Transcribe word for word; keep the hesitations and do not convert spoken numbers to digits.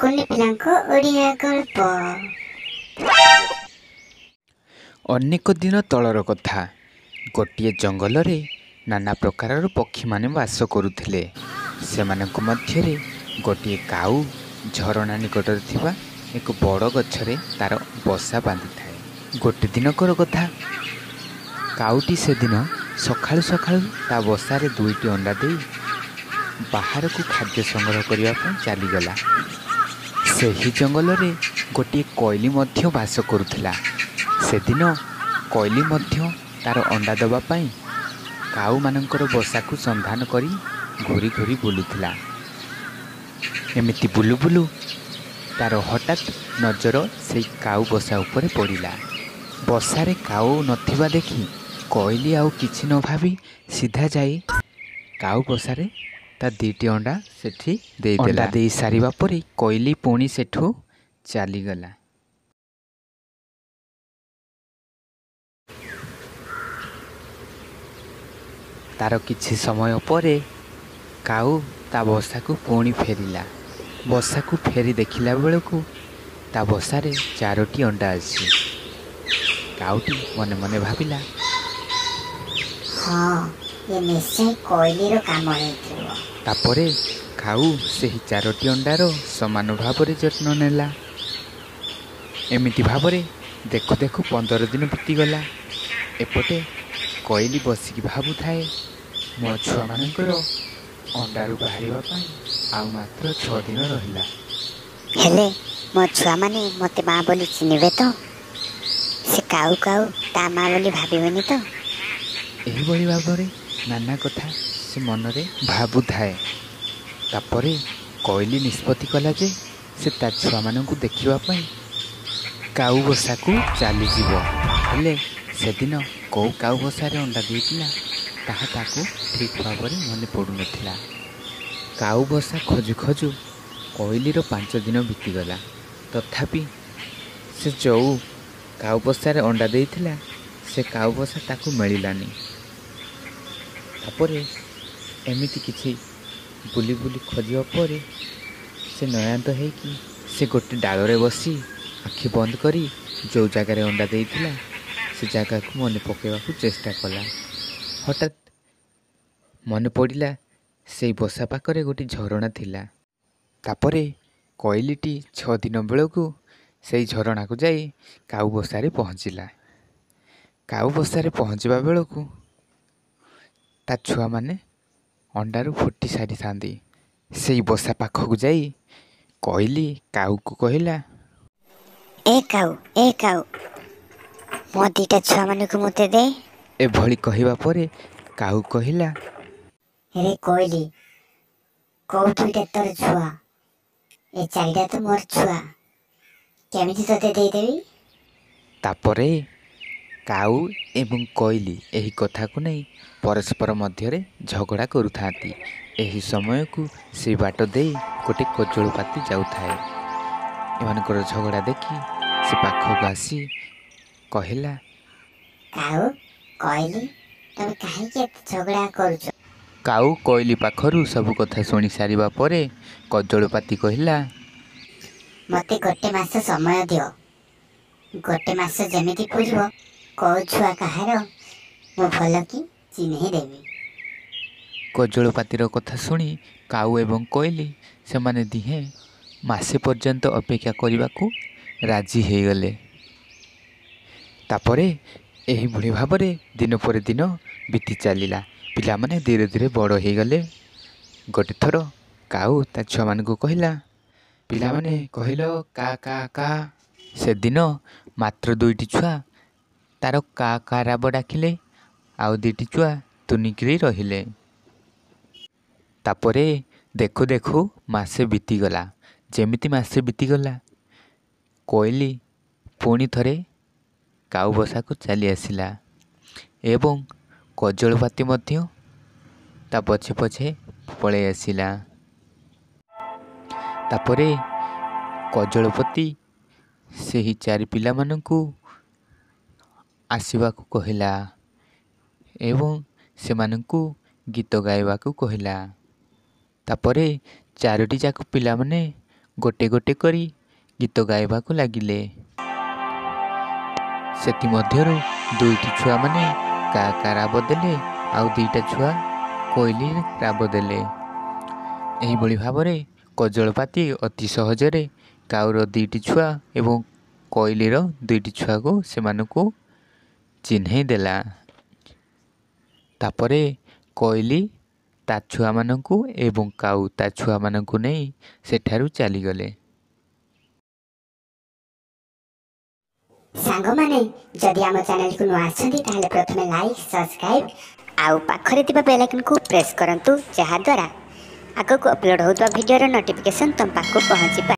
కొన్ని పిల్లంకు ఒడియా గల్ప। अनेक दिन तलर कथा गोटे जंगल रे नाना प्रकार पक्षी माने वास करुथिले। सेमानक मध्यरे गोटे काऊ झरणा निकटरे थिबा एक बड़ गछरे तार बसा बांधि थाए। गोटे दिनकर कथा काऊटी से दिन सकाळु सकाळु ता बसारे दुईटी अंडा दे बाहर को खाद्य संग्रह करिया पर चलीगला। सेही जंगल रे गोटे कोइली मध्य वास करुथिला। से दिन कोइली मध्य तार अंडा दबा पाई काऊ मानकर बसा को संधान करी घूरी घूरी बुलुथिला। एमिति बुलु बुलु तार हठात नजर से काऊ बसा उपरे पड़िला। बसारे काऊ नथिबा देखी कोइली आउ किछि न भाबी सीधा जाई काऊ बसारे ता दीटी अंडा सेठी देई देला। देई सारीबा परे कोइली पुणी सेठो चली गला। तार किछि समय परे काऊ ता बसा को पुणी फेरिला। बसा को फेरी देखला बेलू ता बसारे चारोटी अंडा आसी। काऊटी मने मने भाविला हाँ ये निश्चय कोइली रो काम होइथिबो। तापरे काऊ सेही चारोटी अंडार समान भाव रे जत्न नेला। एमिति भावरे देखु देखु पंदर दिन बीती गला। एपटे कोइली बसिक भावु थाए मो छुआ मानकर अंडारू बाहरिबा पाई आ मात्र छ दिन रहिला। हेले मो छुआ माने मते मां बोली चिनिबे तो से काऊ काऊ ता मां बोली भाबिबेनी तो। एही बड़ी बाबरे नाना कथा से मन रे भाबु थाए। तापरे कोइली निष्पत्ति कला जे से ता छुआ माननकु देखिबा पाई काऊ बसाकु चाली जीवो। हेले सेदिन कौ काऊ बसारे अंडा देइतिला ताहा ताकु ठीक भाव में मन पड़ू ना। काऊ बसा खोजु खोजु कोइलीर पांच दिन बीतीगला। तथापि से जो काऊ बसारे अंडा देइतिला से काऊ बसा ताकु मिलिलानी। तापरे एमिति किछि बुली बुली खोजिबा परे से नयांत है कि से गोटे डाल रे बसी आखि बंद करी जो जगार अंडा देइतिला से जगह को मन पकड़ चेष्टा कला। हठात मन पड़ा से बसा पाखे गोटे झरणा थिला। तापरे कोइलीटी छ दिन बेलू से झरणा को जाई काऊ बसारे पहुँचला। काऊ बसारे पहुँचवा बेलू ता छुआ माने अंडारू फुटी सारी थांदी। से बसा पाखक जाई कोइली काऊ को कहला ए काऊ ए काऊ मो दीटा छुआ मानक मते दे। ए भली कहवा परे काऊ कहला अरे कोइली कौ दुईटा तोर छुआ ए चारिटा तो मोर छुआ केमिति तोते दे देबी। तापरे काऊ एवं कोइली एही कथा को नहीं परस्पर मध्यरे झगड़ा करुथाती। एही समय को से बाट दे गोटे कोजोल पाती जाउथाए। एमानकर झगड़ा देखी से पाखक आसी कहला काऊ कोइली तुम काहे के झगड़ा करूछ। काऊ कोइली पाखरु सब कथा सुनी सारीबा परे कजोलपाती कहला मते गोटे मास समय दियो। गोटे मास जेमिति पुरिबो को छुआ काहारो मो भल कि चिन्हे देबी। कजोलपातीर कथा सुनी काऊ एवं कोइली से माने दिहे मासे पर्यंत अपेक्षा करिबाकू राजी हे गले। तापरे एही भली भाबरे दिन पर दिन बीती चलिला। पिला माने धीरे धीरे बड़ हो गले। गोटे थर काऊ ता छुआ मानकु कहला पिला माने कहलो का का का। से दिन मात्र दुईटी छुआ तार का का राब डाकिले आउ दुईटी छुआ तुनिकरी रहिले। तापरे देखु देखु मासे बीती गला। जेमिति मासे बीती गला कोइली पुणी थरे काऊ बसा को चली आसिला एवं कजोलपाती मध्य ता पछे पछे पलै आसिला। तापरे कजोलपाती सेही चार पिला माननकु आसिबा को कहला एवं सेमाननकु गीत गाइबा को कहला। तापरे चारोटी जाक पिला माने गोटे गोटे करी गीत गायबा को लगिले। सेथिमध्यरु दुईटी छुआ माने का का राब देले आउ दुईटा छुआ कोइली राब देले। एही बळी भाबरे कजळपाती अति सहजरे काउर दुईटी छुआ एवं कोइलीर दुईटी छुआ को सेमानकु चिन्है देला। तापरे कोइली ता छुआ मानकु एवं काउ ता छुआ मानकु नै सेठारु चली गले। सांग माने जदि आम चैनल को नुआ आछंती ताले प्रथमे लाइक सब्सक्राइब आउ पाखरे तिबा बेल आइकन को प्रेस करंतु, जहा द्वारा आगो को अपलोड होतबा वीडियो रो नोटिफिकेशन तम पाखो पहुंची।